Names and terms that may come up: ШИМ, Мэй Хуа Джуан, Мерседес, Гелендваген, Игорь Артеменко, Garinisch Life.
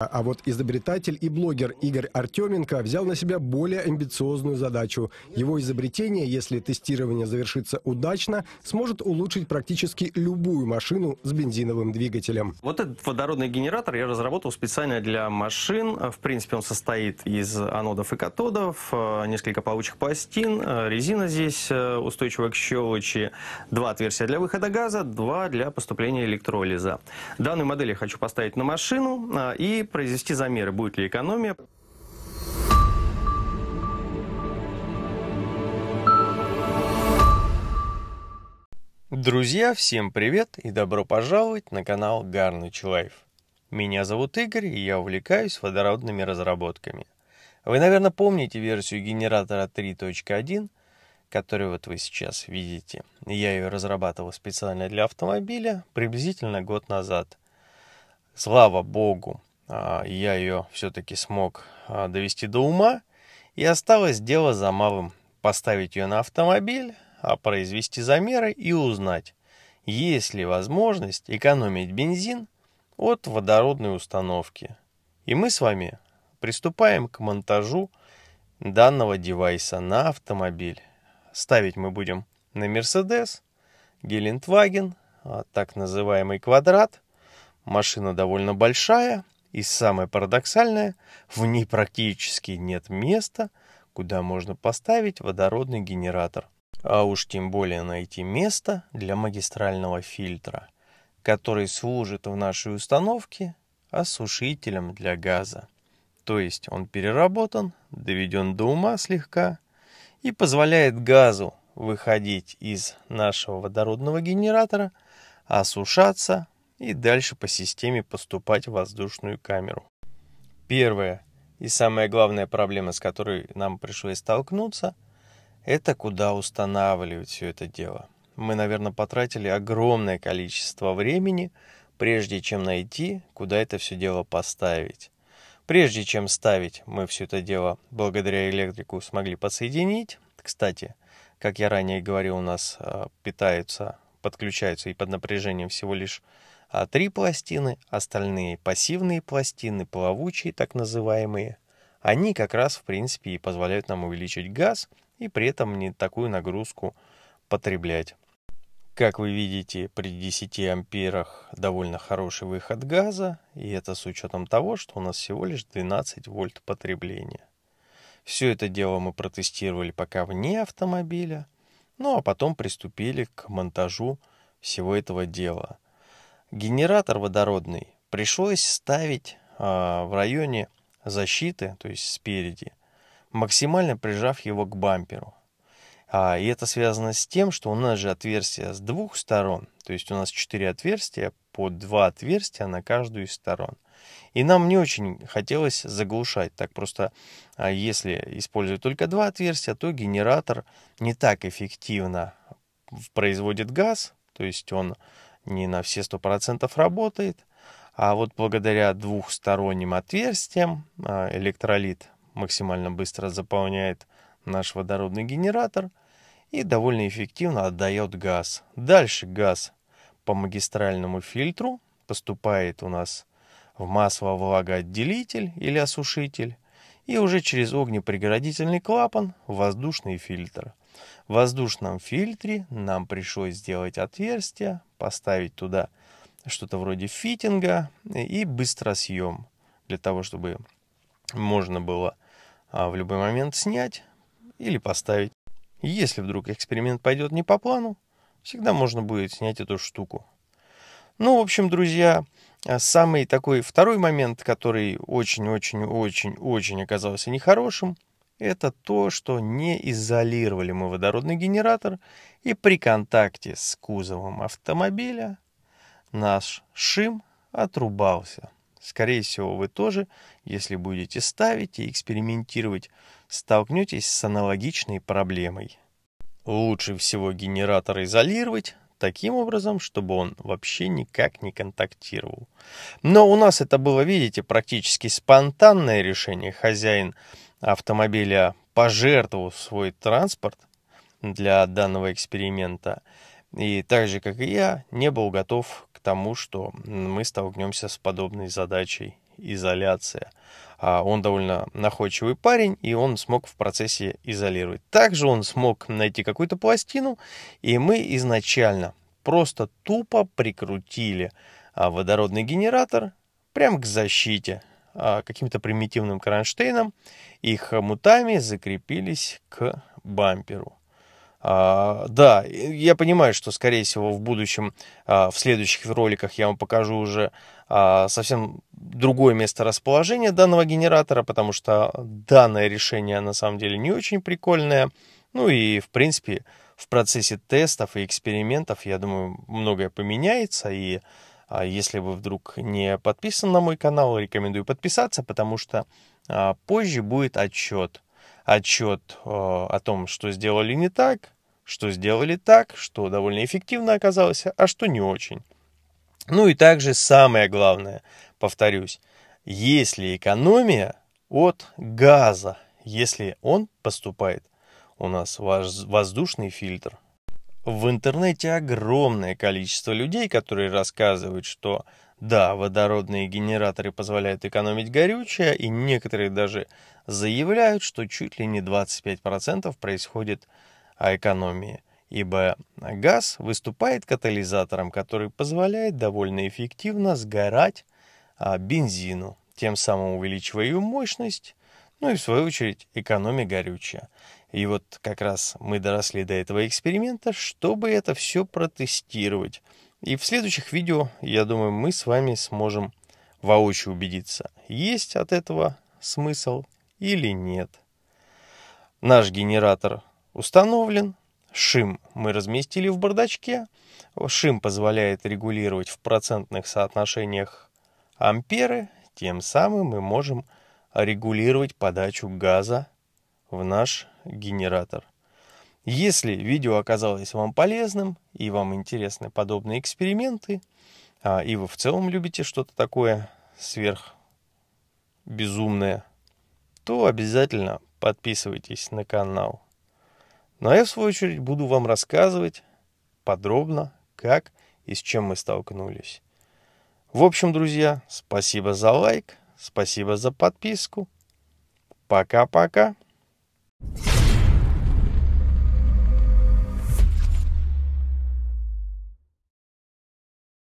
А вот изобретатель и блогер Игорь Артеменко взял на себя более амбициозную задачу. Его изобретение, если тестирование завершится удачно, сможет улучшить практически любую машину с бензиновым двигателем. Вот этот водородный генератор я разработал специально для машин. В принципе, он состоит из анодов и катодов, несколько плавучих пластин, резина здесь устойчивая к щелочи, два отверстия для выхода газа, два для поступления электролиза. Данную модель я хочу поставить на машину и произвести замеры, будет ли экономия. Друзья, всем привет и добро пожаловать на канал Garinisch Life. Меня зовут Игорь, и я увлекаюсь водородными разработками. Вы, наверное, помните версию генератора 3.1, которую вот вы сейчас видите. Я ее разрабатывал специально для автомобиля приблизительно год назад. Слава богу, я ее все-таки смог довести до ума, и осталось дело за малым: поставить ее на автомобиль, произвести замеры и узнать, есть ли возможность экономить бензин от водородной установки. И мы с вами приступаем к монтажу данного девайса на автомобиль. Ставить мы будем на Мерседес, Гелендваген, так называемый квадрат. Машина довольно большая. И самое парадоксальное, в ней практически нет места, куда можно поставить водородный генератор. А уж тем более найти место для магистрального фильтра, который служит в нашей установке осушителем для газа. То есть он переработан, доведен до ума слегка и позволяет газу выходить из нашего водородного генератора, осушаться и дальше по системе поступать в воздушную камеру. Первая и самая главная проблема, с которой нам пришлось столкнуться, это куда устанавливать все это дело. Мы, наверное, потратили огромное количество времени, прежде чем найти, куда это все дело поставить. Прежде чем ставить, мы все это дело благодаря электрику смогли подсоединить. Кстати, как я ранее говорил, у нас питаются, подключаются и под напряжением всего лишь три пластины, остальные пассивные пластины, плавучие так называемые, они как раз в принципе и позволяют нам увеличить газ и при этом не такую нагрузку потреблять. Как вы видите, при 10 амперах довольно хороший выход газа, и это с учетом того, что у нас всего лишь 12 вольт потребления. Все это дело мы протестировали пока вне автомобиля, ну а потом приступили к монтажу всего этого дела. Генератор водородный пришлось ставить в районе защиты, то есть спереди, максимально прижав его к бамперу. И это связано с тем, что у нас же отверстия с двух сторон, то есть у нас 4 отверстия, по 2 отверстия на каждую из сторон. И нам не очень хотелось заглушать, так просто если использовать только 2 отверстия, то генератор не так эффективно производит газ, то есть он не на все 100% работает, а вот благодаря двухсторонним отверстиям электролит максимально быстро заполняет наш водородный генератор и довольно эффективно отдает газ. Дальше газ по магистральному фильтру поступает у нас в масло-влагоотделитель или осушитель и уже через огнепреградительный клапан в воздушный фильтр. В воздушном фильтре нам пришлось сделать отверстие, поставить туда что-то вроде фитинга и быстросъем, для того, чтобы можно было в любой момент снять или поставить. Если вдруг эксперимент пойдет не по плану, всегда можно будет снять эту штуку. Ну, в общем, друзья, самый такой второй момент, который очень-очень-очень-очень оказался нехорошим, это то, что не изолировали мы водородный генератор, и при контакте с кузовом автомобиля наш шим отрубался. Скорее всего, вы тоже, если будете ставить и экспериментировать, столкнетесь с аналогичной проблемой. Лучше всего генератор изолировать таким образом, чтобы он вообще никак не контактировал. Но у нас это было, видите, практически спонтанное решение. Хозяин автомобиля пожертвовал свой транспорт для данного эксперимента. И так же, как и я, не был готов к тому, что мы столкнемся с подобной задачей. изоляция. Он довольно находчивый парень, и он смог в процессе изолировать. Также он смог найти какую-то пластину, и мы изначально просто тупо прикрутили водородный генератор прямо к защите. Каким-то примитивным кронштейном и хомутами закрепились к бамперу. Да, я понимаю, что, скорее всего, в будущем, в следующих роликах я вам покажу уже совсем другое место расположения данного генератора, потому что данное решение на самом деле не очень прикольное. Ну и, в принципе, в процессе тестов и экспериментов, я думаю, многое поменяется. И если вы вдруг не подписаны на мой канал, рекомендую подписаться, потому что позже будет отчет. Отчет о том, что сделали не так, что сделали так, что довольно эффективно оказалось, а что не очень. Ну и также самое главное, повторюсь, есть ли экономия от газа, если он поступает у нас в воздушный фильтр. В интернете огромное количество людей, которые рассказывают, что да, водородные генераторы позволяют экономить горючее, и некоторые даже заявляют, что чуть ли не 25% происходит экономии, ибо газ выступает катализатором, который позволяет довольно эффективно сгорать бензину, тем самым увеличивая ее мощность, ну и в свою очередь экономия горючее. И вот как раз мы доросли до этого эксперимента, чтобы это все протестировать. И в следующих видео, я думаю, мы с вами сможем воочию убедиться, есть от этого смысл или нет. Наш генератор установлен, шим мы разместили в бардачке. Шим позволяет регулировать в процентных соотношениях амперы, тем самым мы можем регулировать подачу газа в наш генератор. Если видео оказалось вам полезным и вам интересны подобные эксперименты, и вы в целом любите что-то такое сверхбезумное, то обязательно подписывайтесь на канал. Ну а я в свою очередь буду вам рассказывать подробно, как и с чем мы столкнулись. В общем, друзья, спасибо за лайк, спасибо за подписку. Пока-пока.